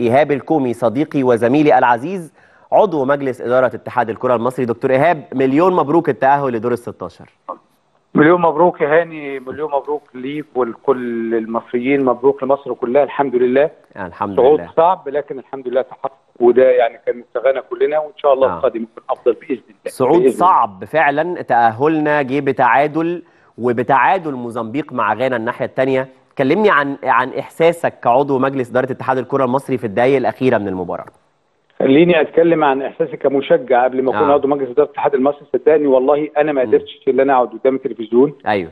إيهاب الكومي صديقي وزميلي العزيز عضو مجلس إدارة اتحاد الكرة المصري. دكتور إيهاب، مليون مبروك التأهل لدور ال16. مليون مبروك يا هاني، مليون مبروك ليك ولكل المصريين، مبروك لمصر كلها. الحمد لله الحمد لله صعود صعب، لكن الحمد لله تحقق، وده يعني كان استغانا كلنا، وإن شاء الله القادم يكون أفضل بإذن الله. صعود صعب فعلا، تأهلنا جه بتعادل، وبتعادل موزمبيق مع غانا الناحية الثانية. كلمني عن إحساسك كعضو مجلس إدارة اتحاد الكرة المصري في الدقايق الأخيرة من المباراة. خليني أتكلم عن إحساسي كمشجع قبل ما أكون عضو مجلس إدارة الاتحاد المصري. صدقني والله أنا ما قدرتش إن أنا أقعد قدام التلفزيون. أيوه.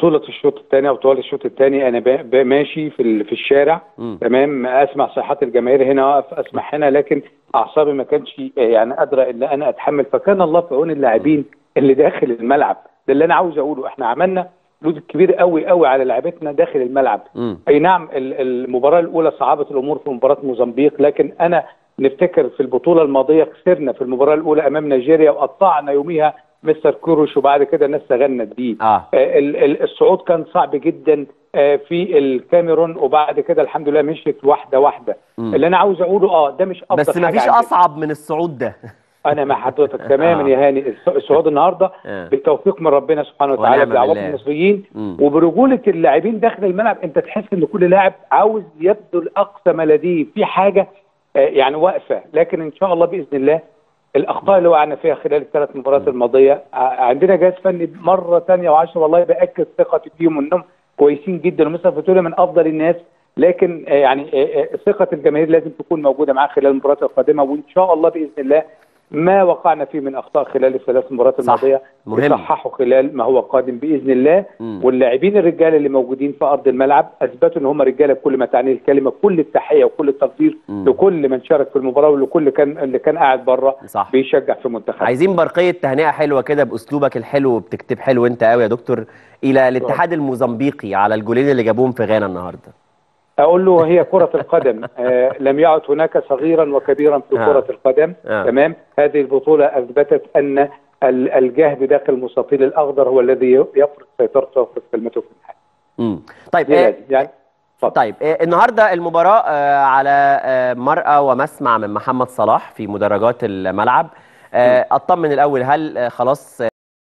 طولة الشوط الثاني أو طوال الشوط الثاني أنا ماشي في الشارع، تمام، أسمع صيحات الجماهير هنا، أقف أسمع هنا، لكن أعصابي ما كانش يعني قادرة إن أنا أتحمل، فكان الله في عون اللاعبين اللي داخل الملعب. ده اللي أنا عاوز أقوله، إحنا عملنا جزء كبير قوي قوي على لعبتنا داخل الملعب. اي نعم المباراه الاولى صعبت الامور في مباراه موزمبيق، لكن انا نفتكر في البطوله الماضيه خسرنا في المباراه الاولى امام نيجيريا وقطعنا يوميها مستر كروش، وبعد كده الناس تغنت بيه. الصعود كان صعب جدا في الكاميرون، وبعد كده الحمد لله مشيت واحده واحده. اللي انا عاوز اقوله ده مش افضل، بس ما فيش اصعب من الصعود ده. أنا مع حضرتك تماما يا هاني. الصعود النهارده بالتوفيق من ربنا سبحانه وتعالى، بدعوات المصريين وبرجولة اللاعبين داخل الملعب. أنت تحس إن كل لاعب عاوز يبذل أقصى ما لديه في حاجة يعني واقفة، لكن إن شاء الله بإذن الله الأخطاء اللي وقعنا فيها خلال الثلاث مباريات الماضية، عندنا جهاز فني مرة ثانية و10 والله بأكد ثقتي فيهم إنهم كويسين جدا ومصر فتولي من أفضل الناس، لكن يعني ثقة الجماهير لازم تكون موجودة معاه خلال المباريات القادمة، وإن شاء الله بإذن الله ما وقعنا فيه من اخطاء خلال الثلاث مباريات الماضيه يصححوا خلال ما هو قادم باذن الله. واللاعبين الرجاله اللي موجودين في ارض الملعب اثبتوا ان هم رجاله بكل ما تعنيه الكلمه. كل التحيه وكل التقدير لكل من شارك في المباراه ولكل اللي كان قاعد بره بيشجع في منتخبنا. عايزين برقيه تهنئه حلوه كده باسلوبك الحلو، وبتكتب حلو انت قوي يا دكتور، الى الاتحاد الموزمبيقي على الجولين اللي جابوهم في غانا النهارده. أقول له هي كرة القدم، لم يعد هناك صغيرا وكبيرا في كرة القدم، تمام. هذه البطولة أثبتت أن الجهد داخل المستطيل الأخضر هو الذي يفرض سيطرته ويفرض كلمته في الحال. طيب النهارده المباراة على مرأى ومسمع من محمد صلاح في مدرجات الملعب. أطمن الأول، هل خلاص